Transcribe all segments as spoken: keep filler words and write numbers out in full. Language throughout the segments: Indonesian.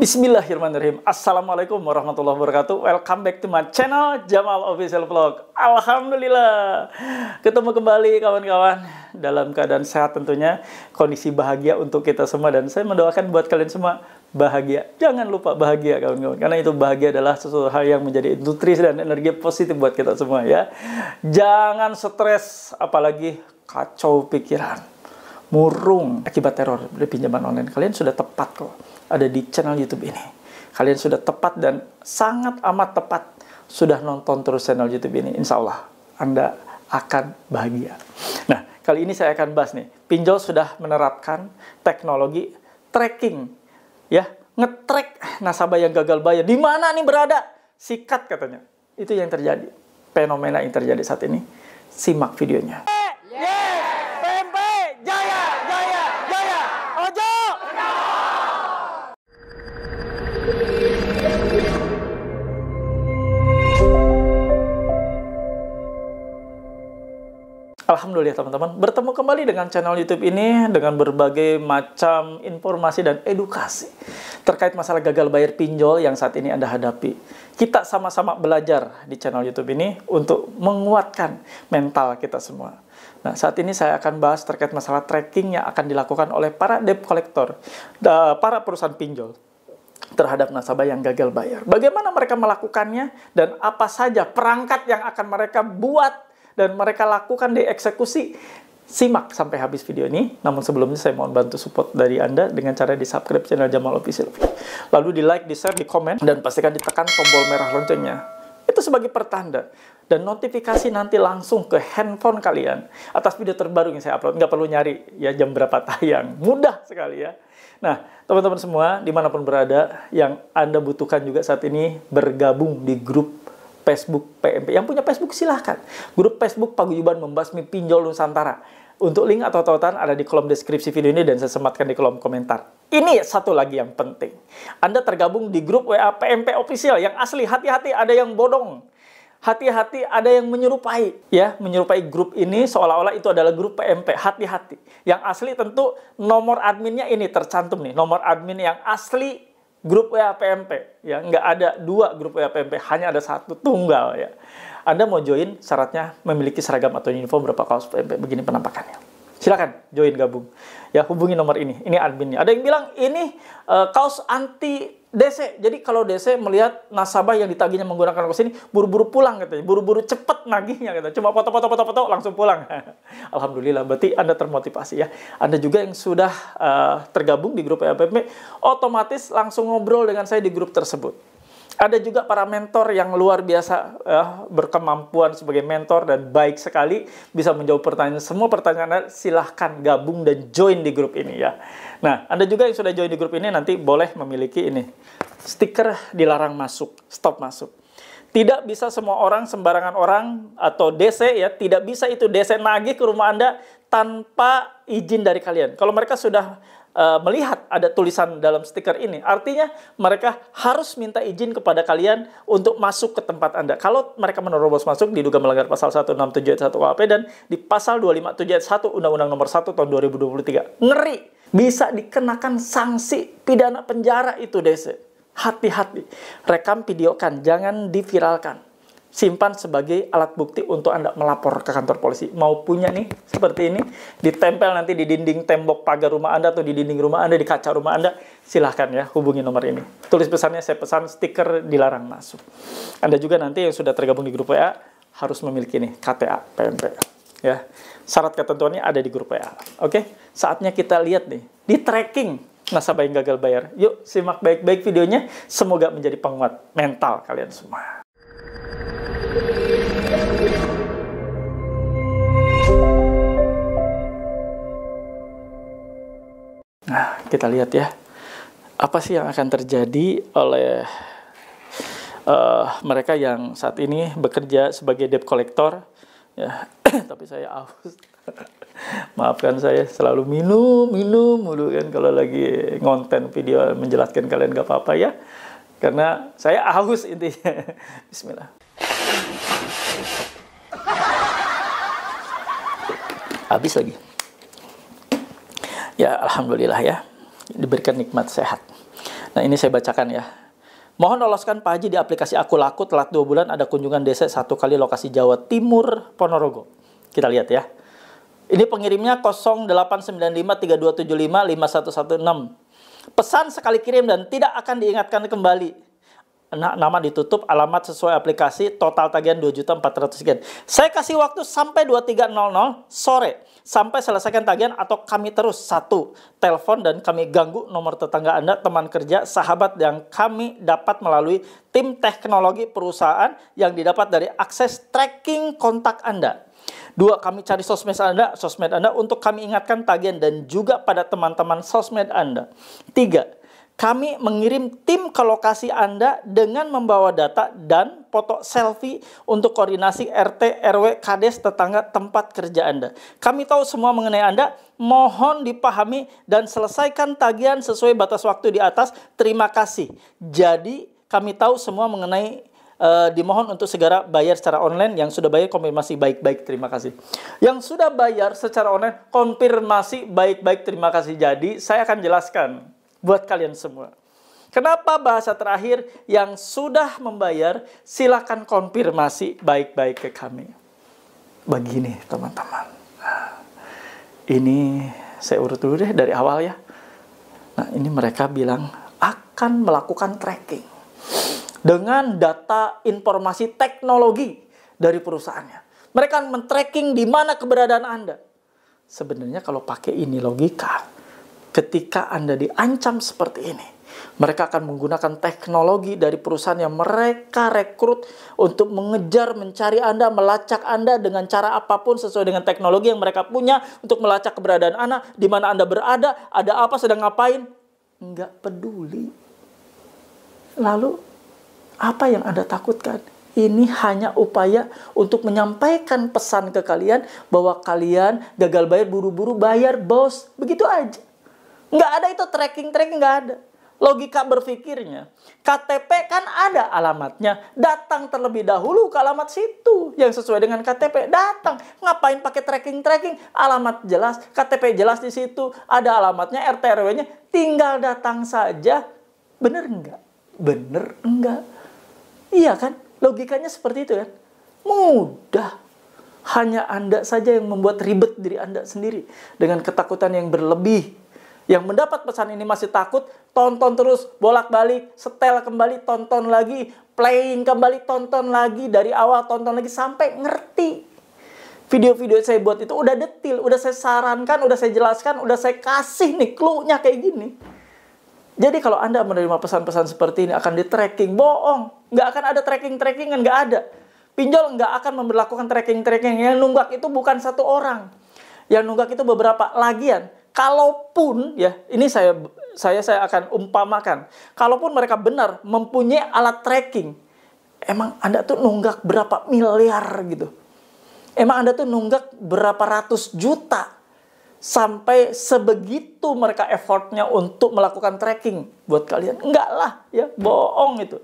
Bismillahirrahmanirrahim. Assalamualaikum warahmatullahi wabarakatuh. Welcome back to my channel Jamal Official Vlog. Alhamdulillah, ketemu kembali kawan-kawan dalam keadaan sehat tentunya, kondisi bahagia untuk kita semua, dan saya mendoakan buat kalian semua bahagia. Jangan lupa bahagia kawan-kawan, karena itu bahagia adalah sesuatu hal yang menjadi nutrisi dan energi positif buat kita semua ya. Jangan stres, apalagi kacau pikiran, murung akibat teror dari pinjaman online. Kalian sudah tepat kok ada di channel YouTube ini. Kalian sudah tepat dan sangat amat tepat sudah nonton terus channel YouTube ini. Insya Allah Anda akan bahagia. Nah, kali ini saya akan bahas nih, pinjol sudah menerapkan teknologi tracking ya, nge-track nasabah yang gagal bayar. Di mana nih berada? Sikat katanya. Itu yang terjadi. Fenomena yang terjadi saat ini. Simak videonya. Alhamdulillah teman-teman, bertemu kembali dengan channel YouTube ini dengan berbagai macam informasi dan edukasi terkait masalah gagal bayar pinjol yang saat ini Anda hadapi. Kita sama-sama belajar di channel YouTube ini untuk menguatkan mental kita semua. Nah, saat ini saya akan bahas terkait masalah tracking yang akan dilakukan oleh para debt collector, para perusahaan pinjol terhadap nasabah yang gagal bayar. Bagaimana mereka melakukannya dan apa saja perangkat yang akan mereka buat dan mereka lakukan di eksekusi. Simak sampai habis video ini. Namun sebelumnya saya mohon bantu support dari Anda dengan cara di subscribe channel Jamal Official, lalu di like, di share, di komen, dan pastikan ditekan tombol merah loncengnya. Itu sebagai pertanda dan notifikasi nanti langsung ke handphone kalian atas video terbaru yang saya upload. Nggak perlu nyari ya jam berapa tayang, mudah sekali ya. Nah, teman-teman semua dimanapun berada, yang Anda butuhkan juga saat ini bergabung di grup Facebook P N P. Yang punya Facebook silahkan. Grup Facebook Paguyuban Membasmi Pinjol Nusantara. Untuk link atau tautan ada di kolom deskripsi video ini dan saya sematkan di kolom komentar. Ini satu lagi yang penting. Anda tergabung di grup W A P N P official yang asli. Hati-hati ada yang bodong. Hati-hati ada yang menyerupai ya, menyerupai grup ini seolah-olah itu adalah grup P N P. Hati-hati. Yang asli tentu nomor adminnya ini tercantum nih. Nomor admin yang asli grup W A P M P ya, nggak ada dua grup W A P M P, hanya ada satu tunggal ya. Anda mau join syaratnya memiliki seragam atau uniform berapa kaos P M P. Begini penampakannya. Silakan join gabung ya, hubungi nomor ini. Ini adminnya. Ada yang bilang ini uh, kaos anti D C. Jadi kalau D C melihat nasabah yang ditagihnya menggunakan kaos ini, buru-buru pulang katanya, buru-buru cepet nagihnya katanya. Cuma foto-foto-foto-foto langsung pulang. Alhamdulillah, berarti Anda termotivasi ya. Anda juga yang sudah uh, tergabung di grup A P M I, otomatis langsung ngobrol dengan saya di grup tersebut. Ada juga para mentor yang luar biasa eh, berkemampuan sebagai mentor dan baik sekali bisa menjawab pertanyaan. Semua pertanyaan Anda silahkan gabung dan join di grup ini ya. Nah, Anda juga yang sudah join di grup ini nanti boleh memiliki ini. Stiker dilarang masuk, stop masuk. Tidak bisa semua orang, sembarangan orang atau D C ya, tidak bisa itu D C nagih ke rumah Anda tanpa izin dari kalian. Kalau mereka sudah Uh, melihat ada tulisan dalam stiker ini, artinya mereka harus minta izin kepada kalian untuk masuk ke tempat Anda. Kalau mereka menerobos masuk, diduga melanggar pasal seratus enam puluh tujuh ayat satu K U H P dan di pasal dua ratus lima puluh tujuh ayat satu Undang-Undang Nomor satu tahun dua ribu dua puluh tiga. Ngeri, bisa dikenakan sanksi pidana penjara itu D C. Hati-hati, rekam videokan, jangan diviralkan. Simpan sebagai alat bukti untuk Anda melapor ke kantor polisi. Mau punya nih, seperti ini, ditempel nanti di dinding tembok pagar rumah Anda atau di dinding rumah Anda, di kaca rumah Anda, silahkan ya, hubungi nomor ini. Tulis pesannya, saya pesan stiker dilarang masuk. Anda juga nanti yang sudah tergabung di grup W A, harus memiliki nih, K T A, P N P. Ya. Syarat ketentuannya ada di grup W A. Oke, saatnya kita lihat nih, di tracking nasabah yang gagal bayar. Yuk, simak baik-baik videonya, semoga menjadi penguat mental kalian semua. Nah, kita lihat ya, apa sih yang akan terjadi oleh uh, mereka yang saat ini bekerja sebagai debt collector ya. Tapi saya aus. Maafkan saya, selalu minum, minum mulu kan kalau lagi ngonten video menjelaskan kalian, gak apa-apa ya. Karena saya haus intinya. Bismillah. Habis lagi. Ya, alhamdulillah ya, diberikan nikmat sehat. Nah, ini saya bacakan ya. Mohon loloskan Pak Haji di aplikasi Aku Laku, telat dua bulan ada kunjungan D C satu kali lokasi Jawa Timur, Ponorogo. Kita lihat ya. Ini pengirimnya nol delapan sembilan lima tiga dua tujuh lima lima satu satu enam. Pesan sekali kirim dan tidak akan diingatkan kembali. Nah, nama ditutup, alamat sesuai aplikasi, total tagihan dua juta empat ratus sekian. Saya kasih waktu sampai dua puluh tiga nol nol sore. Sampai selesaikan tagihan atau kami terus satu telepon dan kami ganggu nomor tetangga Anda, teman kerja, sahabat yang kami dapat melalui tim teknologi perusahaan yang didapat dari akses tracking kontak Anda. Dua, kami cari sosmed Anda, sosmed Anda untuk kami ingatkan tagihan dan juga pada teman-teman sosmed Anda. Tiga, kami mengirim tim ke lokasi Anda dengan membawa data dan foto selfie untuk koordinasi R T, R W, Kades, tetangga tempat kerja Anda. Kami tahu semua mengenai Anda, mohon dipahami dan selesaikan tagihan sesuai batas waktu di atas. Terima kasih. Jadi kami tahu semua mengenai uh, dimohon untuk segera bayar secara online, yang sudah bayar konfirmasi baik-baik, terima kasih. Yang sudah bayar secara online konfirmasi baik-baik, terima kasih. Jadi saya akan jelaskan buat kalian semua, kenapa bahasa terakhir yang sudah membayar silahkan konfirmasi baik-baik ke kami. Begini teman-teman, ini saya urut dulu deh dari awal ya. Nah, ini mereka bilang akan melakukan tracking dengan data informasi teknologi dari perusahaannya. Mereka men-tracking di mana keberadaan Anda. Sebenarnya kalau pakai ini logika, ketika Anda diancam seperti ini, mereka akan menggunakan teknologi dari perusahaan yang mereka rekrut untuk mengejar, mencari Anda, melacak Anda dengan cara apapun sesuai dengan teknologi yang mereka punya untuk melacak keberadaan Anda, di mana Anda berada, ada apa, sedang ngapain, nggak peduli. Lalu, apa yang Anda takutkan? Ini hanya upaya untuk menyampaikan pesan ke kalian bahwa kalian gagal bayar, buru-buru bayar, bos. Begitu aja. Nggak ada itu tracking-tracking, nggak ada. Logika berpikirnya, K T P kan ada alamatnya. Datang terlebih dahulu ke alamat situ yang sesuai dengan K T P. Datang, ngapain pakai tracking-tracking? Alamat jelas, K T P jelas di situ. Ada alamatnya, R T R W-nya. Tinggal datang saja. Bener nggak? Bener nggak? Iya kan? Logikanya seperti itu kan? Mudah. Hanya Anda saja yang membuat ribet diri Anda sendiri dengan ketakutan yang berlebih. Yang mendapat pesan ini masih takut, tonton terus, bolak-balik, setel kembali, tonton lagi, playing kembali, tonton lagi, dari awal tonton lagi, sampai ngerti. Video-video saya buat itu udah detil, udah saya sarankan, udah saya jelaskan, udah saya kasih nih clue-nya kayak gini. Jadi kalau Anda menerima pesan-pesan seperti ini, akan di-tracking, bohong. Nggak akan ada tracking-trackingan, nggak ada. Pinjol nggak akan memberlakukan tracking-tracking. Yang nunggak itu bukan satu orang. Yang nunggak itu beberapa. Lagian, kalaupun ya, ini saya saya saya akan umpamakan. Kalaupun mereka benar mempunyai alat tracking, emang Anda tuh nunggak berapa miliar gitu. Emang Anda tuh nunggak berapa ratus juta sampai sebegitu mereka effortnya untuk melakukan tracking buat kalian? Enggak lah ya, bohong itu.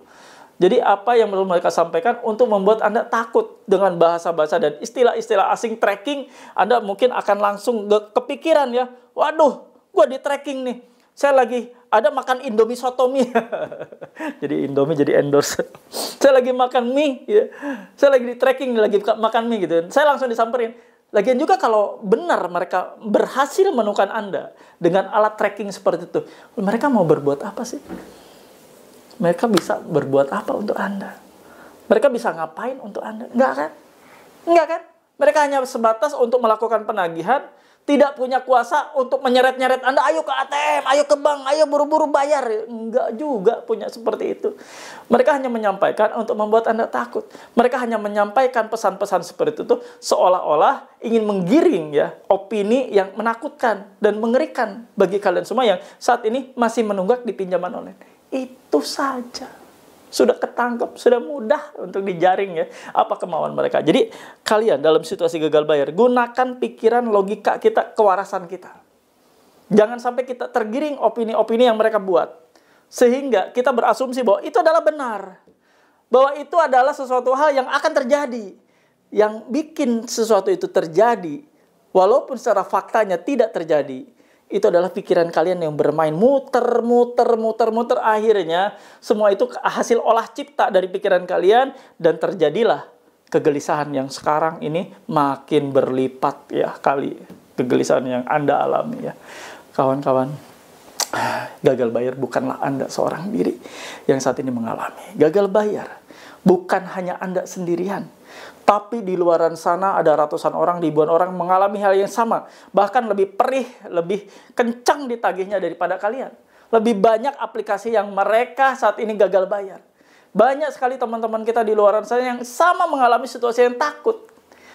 Jadi apa yang perlu mereka sampaikan untuk membuat Anda takut dengan bahasa-bahasa dan istilah-istilah asing tracking, Anda mungkin akan langsung kepikiran ya. Waduh, gua di tracking nih. Saya lagi ada makan Indomie soto mie. Jadi Indomie jadi endorse. Saya lagi makan mie. Ya. Saya lagi di tracking, lagi makan mie gitu. Saya langsung disamperin. Lagian juga kalau benar mereka berhasil menemukan Anda dengan alat tracking seperti itu, mereka mau berbuat apa sih? Mereka bisa berbuat apa untuk Anda? Mereka bisa ngapain untuk Anda? Enggak kan? Enggak kan? Mereka hanya sebatas untuk melakukan penagihan, tidak punya kuasa untuk menyeret-nyeret Anda, ayo ke A T M, ayo ke bank, ayo buru-buru bayar. Enggak juga punya seperti itu. Mereka hanya menyampaikan untuk membuat Anda takut. Mereka hanya menyampaikan pesan-pesan seperti itu seolah-olah ingin menggiring ya opini yang menakutkan dan mengerikan bagi kalian semua yang saat ini masih menunggak di pinjaman online. Itu saja, sudah ketangkep, sudah mudah untuk dijaring ya apa kemauan mereka. Jadi kalian dalam situasi gagal bayar, gunakan pikiran, logika kita, kewarasan kita. Jangan sampai kita tergiring opini-opini yang mereka buat, sehingga kita berasumsi bahwa itu adalah benar, bahwa itu adalah sesuatu hal yang akan terjadi. Yang bikin sesuatu itu terjadi, walaupun secara faktanya tidak terjadi, itu adalah pikiran kalian yang bermain muter, muter, muter, muter. Akhirnya semua itu hasil olah cipta dari pikiran kalian dan terjadilah kegelisahan yang sekarang ini makin berlipat ya kali kegelisahan yang Anda alami ya. Kawan-kawan, gagal bayar bukanlah Anda seorang diri yang saat ini mengalami. Gagal bayar bukan hanya Anda sendirian. Tapi di luaran sana ada ratusan orang, ribuan orang mengalami hal yang sama. Bahkan lebih perih, lebih kencang ditagihnya daripada kalian. Lebih banyak aplikasi yang mereka saat ini gagal bayar. Banyak sekali teman-teman kita di luaran sana yang sama mengalami situasi yang takut.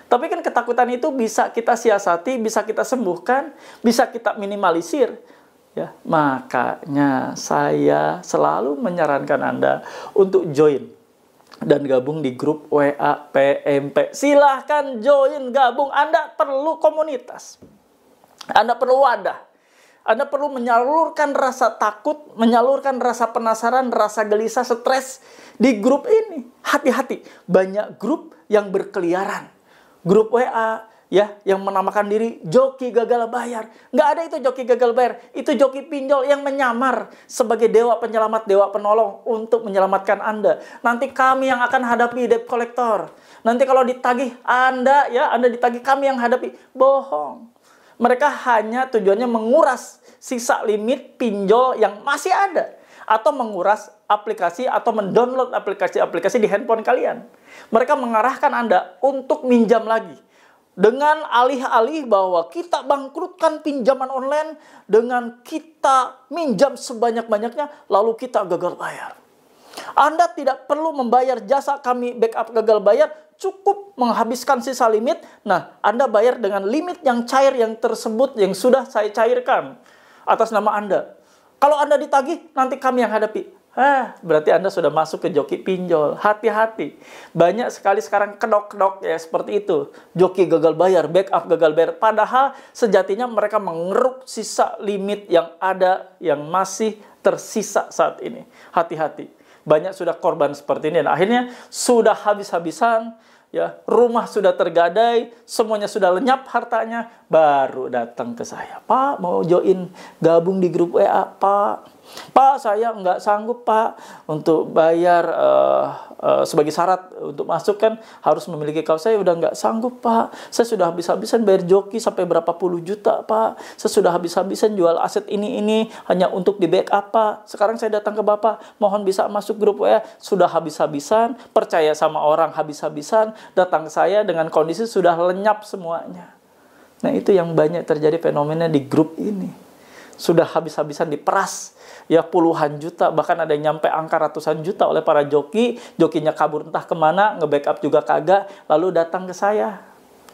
Tapi kan ketakutan itu bisa kita siasati, bisa kita sembuhkan, bisa kita minimalisir. Ya, makanya saya selalu menyarankan Anda untuk join dan gabung di grup W A P N P. Silahkan join, gabung. Anda perlu komunitas. Anda perlu wadah. Anda perlu menyalurkan rasa takut, menyalurkan rasa penasaran, rasa gelisah, stres di grup ini. Hati-hati, banyak grup yang berkeliaran. Grup W A ya yang menamakan diri joki gagal bayar. Nggak ada itu joki gagal bayar. Itu joki pinjol yang menyamar sebagai dewa penyelamat, dewa penolong untuk menyelamatkan Anda. Nanti kami yang akan hadapi debt collector. Nanti kalau ditagih Anda ya, Anda ditagih kami yang hadapi. Bohong. Mereka hanya tujuannya menguras sisa limit pinjol yang masih ada atau menguras aplikasi atau mendownload aplikasi-aplikasi di handphone kalian. Mereka mengarahkan Anda untuk minjam lagi. Dengan alih-alih bahwa kita bangkrutkan pinjaman online dengan kita minjam sebanyak-banyaknya, lalu kita gagal bayar. Anda tidak perlu membayar jasa kami backup gagal bayar, cukup menghabiskan sisa limit. Nah, Anda bayar dengan limit yang cair yang tersebut yang sudah saya cairkan atas nama Anda. Kalau Anda ditagih, nanti kami yang hadapi. Ah, berarti Anda sudah masuk ke joki pinjol. Hati-hati. Banyak sekali sekarang kedok-kedok ya seperti itu. Joki gagal bayar, backup gagal bayar. Padahal sejatinya mereka mengeruk sisa limit yang ada, yang masih tersisa saat ini. Hati-hati. Banyak sudah korban seperti ini. Dan akhirnya sudah habis-habisan. Ya, rumah sudah tergadai, semuanya sudah lenyap hartanya. Baru datang ke saya. Pak, mau join gabung di grup W A, Pak. Pak, saya nggak sanggup, Pak, untuk bayar uh, uh, sebagai syarat untuk masuk kan harus memiliki kaos. Saya udah nggak sanggup, Pak. Saya sudah habis-habisan bayar joki sampai berapa puluh juta, Pak. Saya sudah habis-habisan jual aset ini-ini hanya untuk di backup, Pak. Sekarang saya datang ke Bapak, mohon bisa masuk grup W A. Sudah habis-habisan, percaya sama orang habis-habisan, datang ke saya dengan kondisi sudah lenyap semuanya. Nah, itu yang banyak terjadi fenomena di grup ini. Sudah habis-habisan diperas ya puluhan juta, bahkan ada yang nyampe angka ratusan juta oleh para joki. Jokinya kabur entah kemana, nge-backup juga kagak, lalu datang ke saya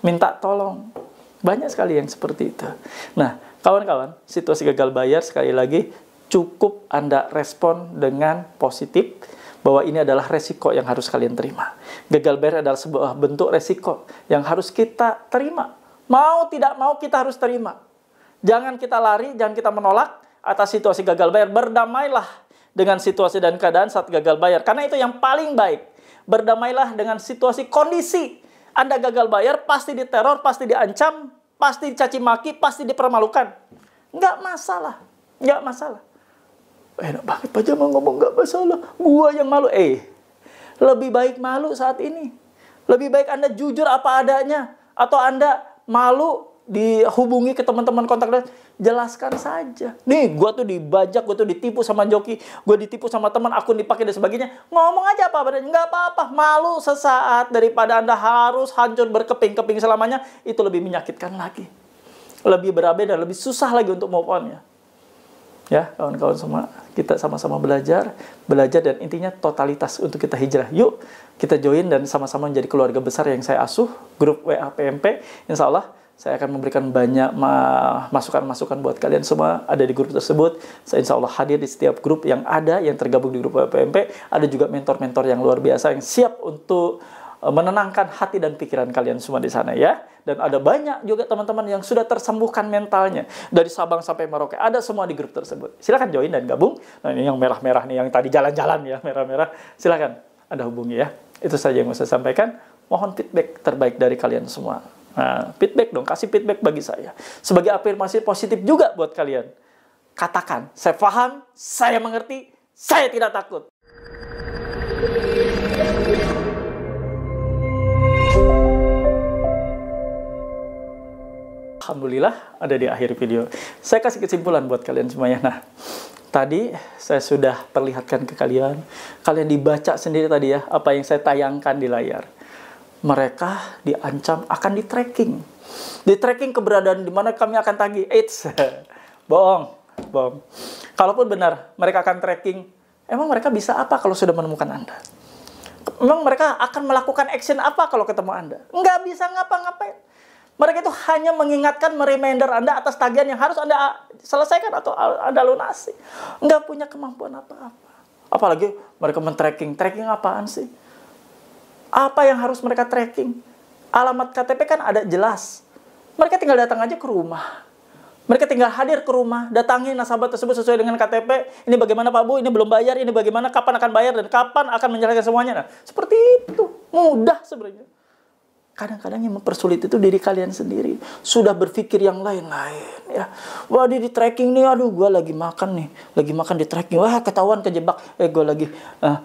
minta tolong. Banyak sekali yang seperti itu. Nah, kawan-kawan, situasi gagal bayar sekali lagi cukup Anda respon dengan positif bahwa ini adalah resiko yang harus kalian terima. Gagal bayar adalah sebuah bentuk resiko yang harus kita terima. Mau tidak mau kita harus terima. Jangan kita lari, jangan kita menolak atas situasi gagal bayar. Berdamailah dengan situasi dan keadaan saat gagal bayar. Karena itu yang paling baik. Berdamailah dengan situasi kondisi. Anda gagal bayar, pasti diteror, pasti diancam, pasti dicaci maki, pasti dipermalukan. Nggak masalah. Nggak masalah. Enak banget Pak Jamal ngomong nggak masalah. Gua yang malu. Eh, lebih baik malu saat ini. Lebih baik Anda jujur apa adanya. Atau Anda malu dihubungi ke teman-teman kontak dan jelaskan saja. Nih, gue tuh dibajak, gue tuh ditipu sama joki, gue ditipu sama teman, akun dipakai dan sebagainya. Ngomong aja apa adanya, nggak apa-apa. Malu sesaat daripada Anda harus hancur berkeping-keping selamanya, itu lebih menyakitkan lagi, lebih berabe dan lebih susah lagi untuk move on ya. Ya, kawan-kawan semua, kita sama-sama belajar, belajar dan intinya totalitas untuk kita hijrah. Yuk, kita join dan sama-sama menjadi keluarga besar yang saya asuh, grup W A P M P. Insya Allah saya akan memberikan banyak masukan-masukan buat kalian semua ada di grup tersebut. Saya insya Allah hadir di setiap grup yang ada, yang tergabung di grup P N P. Ada juga mentor-mentor yang luar biasa yang siap untuk menenangkan hati dan pikiran kalian semua di sana ya. Dan ada banyak juga teman-teman yang sudah tersembuhkan mentalnya. Dari Sabang sampai Merauke, ada semua di grup tersebut. Silahkan join dan gabung. Nah, ini yang merah-merah nih, yang tadi jalan-jalan ya, merah-merah. Silahkan Anda hubungi ya. Itu saja yang mau saya sampaikan. Mohon feedback terbaik dari kalian semua. Nah, feedback dong, kasih feedback bagi saya. Sebagai afirmasi positif juga buat kalian. Katakan, saya paham, saya mengerti, saya tidak takut. Alhamdulillah ada di akhir video. Saya kasih kesimpulan buat kalian semuanya. Nah, tadi saya sudah perlihatkan ke kalian. Kalian dibaca sendiri tadi ya, apa yang saya tayangkan di layar. Mereka diancam akan di-tracking. Di-tracking keberadaan di mana kami akan tagih. Eits, bohong, bohong. Kalaupun benar mereka akan tracking, emang mereka bisa apa kalau sudah menemukan Anda? Emang mereka akan melakukan action apa kalau ketemu Anda? Nggak bisa ngapa-ngapain. Mereka itu hanya mengingatkan, mereminder Anda atas tagihan yang harus Anda selesaikan atau Anda lunasi. Nggak punya kemampuan apa-apa. Apalagi mereka men-tracking. Tracking apaan sih? Apa yang harus mereka tracking? Alamat K T P kan ada jelas. Mereka tinggal datang aja ke rumah. Mereka tinggal hadir ke rumah, datangi nasabah tersebut sesuai dengan K T P. Ini bagaimana Pak Bu, ini belum bayar, ini bagaimana, kapan akan bayar, dan kapan akan menyelesaikan semuanya. Nah, seperti itu. Mudah sebenarnya. Kadang-kadang yang mempersulit itu diri kalian sendiri. Sudah berpikir yang lain-lain. Ya. Wah, di tracking nih, aduh gue lagi makan nih. Lagi makan di tracking, wah ketahuan kejebak. Eh, gue lagi uh,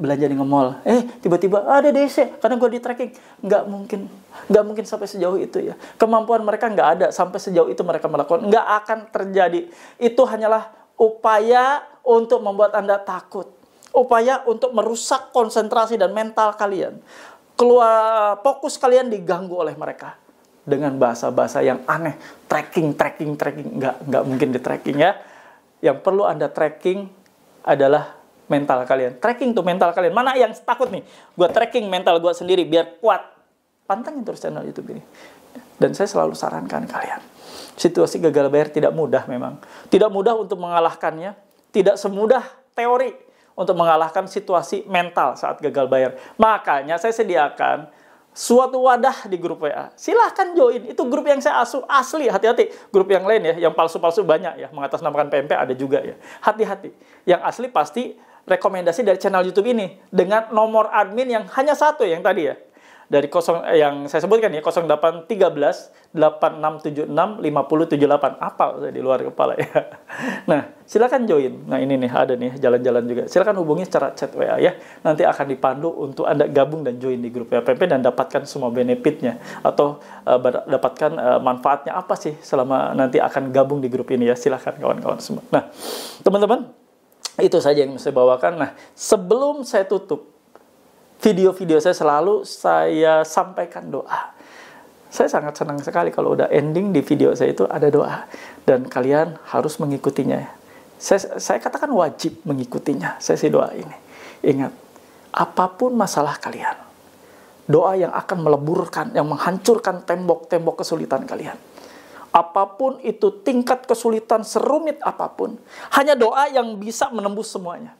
belanja di nge-mall. Eh, tiba-tiba ada D C, karena gue di tracking. Nggak mungkin. Nggak mungkin sampai sejauh itu ya. Kemampuan mereka nggak ada sampai sejauh itu mereka melakukan. Nggak akan terjadi. Itu hanyalah upaya untuk membuat Anda takut. Upaya untuk merusak konsentrasi dan mental kalian. Keluar fokus kalian diganggu oleh mereka dengan bahasa-bahasa yang aneh, tracking, tracking, tracking, nggak nggak mungkin di tracking ya. Yang perlu Anda tracking adalah mental kalian. Tracking tuh mental kalian. Mana yang takut nih? Gua tracking mental gua sendiri biar kuat. Pantengin terus channel YouTube ini. Dan saya selalu sarankan kalian. Situasi gagal bayar tidak mudah memang. Tidak mudah untuk mengalahkannya. Tidak semudah teori. Untuk mengalahkan situasi mental saat gagal bayar. Makanya saya sediakan suatu wadah di grup W A. Silahkan join. Itu grup yang saya asuh asli. Hati-hati. Grup yang lain ya. Yang palsu-palsu banyak ya. Mengatasnamakan P N P ada juga ya. Hati-hati. Yang asli pasti rekomendasi dari channel YouTube ini. Dengan nomor admin yang hanya satu yang tadi ya. Dari kosong, eh, yang saya sebutkan ya nol delapan satu tiga delapan enam tujuh enam lima nol tujuh delapan. Apal saya di luar kepala ya. Nah, silakan join. Nah, ini nih ada nih jalan-jalan juga. Silakan hubungi secara chat W A ya. Nanti akan dipandu untuk Anda gabung dan join di grup Y A P M P dan dapatkan semua benefitnya atau uh, dapatkan uh, manfaatnya apa sih selama nanti akan gabung di grup ini ya. Silakan kawan-kawan semua. Nah, teman-teman, itu saja yang saya bawakan. Nah, sebelum saya tutup video-video saya selalu saya sampaikan doa. Saya sangat senang sekali kalau udah ending di video saya itu ada doa. Dan kalian harus mengikutinya. Saya, saya katakan wajib mengikutinya. Saya si doa ini. Ingat, apapun masalah kalian, doa yang akan meleburkan, yang menghancurkan tembok-tembok kesulitan kalian. Apapun itu tingkat kesulitan serumit apapun, hanya doa yang bisa menembus semuanya.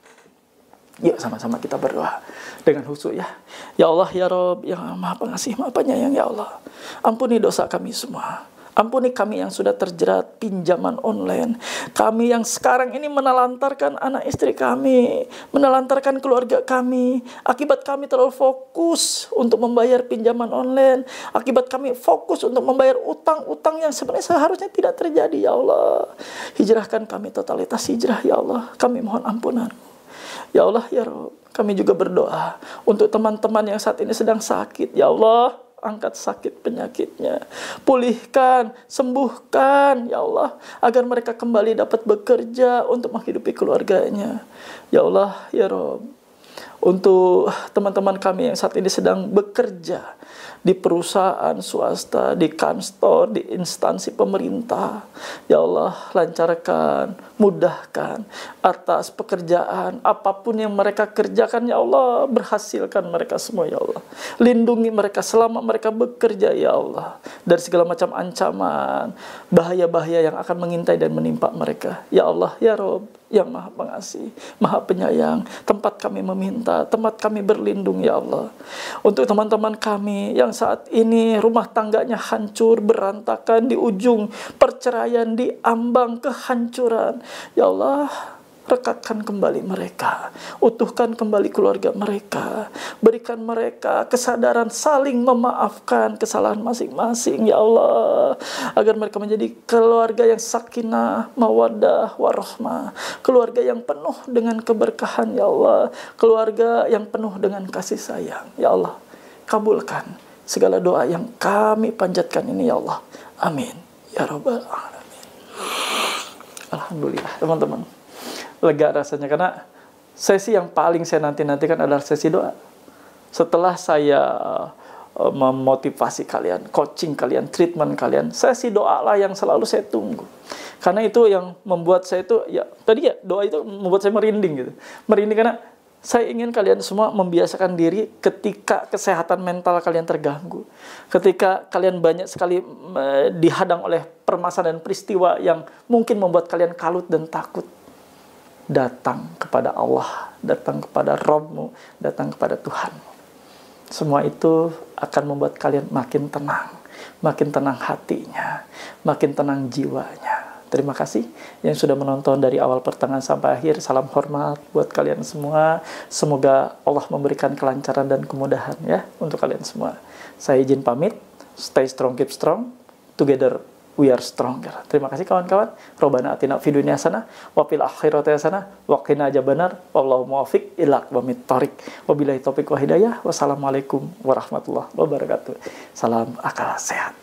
Yuk sama-sama kita berdoa dengan khusyuk ya. Ya Allah ya Rob, yang Maha Pengasih, Maha Penyayang ya Allah. Ampuni dosa kami semua. Ampuni kami yang sudah terjerat pinjaman online. Kami yang sekarang ini menelantarkan anak istri kami. Menelantarkan keluarga kami. Akibat kami terlalu fokus untuk membayar pinjaman online. Akibat kami fokus untuk membayar utang-utang yang sebenarnya seharusnya tidak terjadi ya Allah. Hijrahkan kami totalitas hijrah ya Allah. Kami mohon ampunan-Mu. Ya Allah, ya Rob, kami juga berdoa untuk teman-teman yang saat ini sedang sakit. Ya Allah, angkat sakit penyakitnya. Pulihkan, sembuhkan, ya Allah. Agar mereka kembali dapat bekerja untuk menghidupi keluarganya. Ya Allah, ya Rob. Untuk teman-teman kami yang saat ini sedang bekerja di perusahaan swasta, di kantor, di instansi pemerintah. Ya Allah, lancarkan, mudahkan atas pekerjaan. Apapun yang mereka kerjakan, ya Allah, berhasilkan mereka semua, ya Allah. Lindungi mereka selama mereka bekerja, ya Allah. Dari segala macam ancaman, bahaya-bahaya yang akan mengintai dan menimpa mereka. Ya Allah, ya Rob, yang Maha Pengasih, Maha Penyayang. Tempat kami meminta, tempat kami berlindung ya Allah. Untuk teman-teman kami yang saat ini rumah tangganya hancur, berantakan, di ujung perceraian, di ambang kehancuran, ya Allah, Rekatkan kembali mereka, utuhkan kembali keluarga mereka, berikan mereka kesadaran saling memaafkan kesalahan masing-masing, ya Allah, agar mereka menjadi keluarga yang sakinah, mawaddah, warahmah, keluarga yang penuh dengan keberkahan, ya Allah, keluarga yang penuh dengan kasih sayang, ya Allah, kabulkan segala doa yang kami panjatkan ini, ya Allah, amin, ya Rabbal Alamin. Alhamdulillah, teman-teman. Lega rasanya, karena sesi yang paling saya nanti-nantikan adalah sesi doa. Setelah saya memotivasi kalian, coaching kalian, treatment kalian, sesi doa lah yang selalu saya tunggu. Karena itu yang membuat saya itu, ya tadi ya, doa itu membuat saya merinding gitu. Merinding karena saya ingin kalian semua membiasakan diri ketika kesehatan mental kalian terganggu. Ketika kalian banyak sekali dihadang oleh permasalahan dan peristiwa yang mungkin membuat kalian kalut dan takut. Datang kepada Allah, datang kepada Rabbmu, datang kepada Tuhanmu. Semua itu akan membuat kalian makin tenang, makin tenang hatinya, makin tenang jiwanya. Terima kasih yang sudah menonton dari awal pertengahan sampai akhir. Salam hormat buat kalian semua. Semoga Allah memberikan kelancaran dan kemudahan ya untuk kalian semua. Saya izin pamit. Stay strong, keep strong. Together we are stronger. Terima kasih kawan-kawan. Robbana atina fid dunya hasanah wa fil akhirati hasanah wa qina adzabannar. Wallahu muwaffiq ila aqwamit thoriq. Wabillahi taufiq wa hidayah. Wassalamualaikum warahmatullahi wabarakatuh. Salam akal sehat.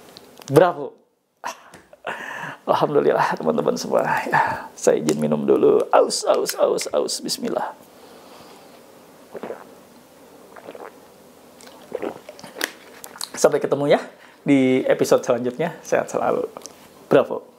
Bravo. Alhamdulillah teman-teman semua. Ya, saya izin minum dulu. Aus aus aus aus. Bismillah. Sampai ketemu ya di episode selanjutnya. Sehat selalu. Bravo.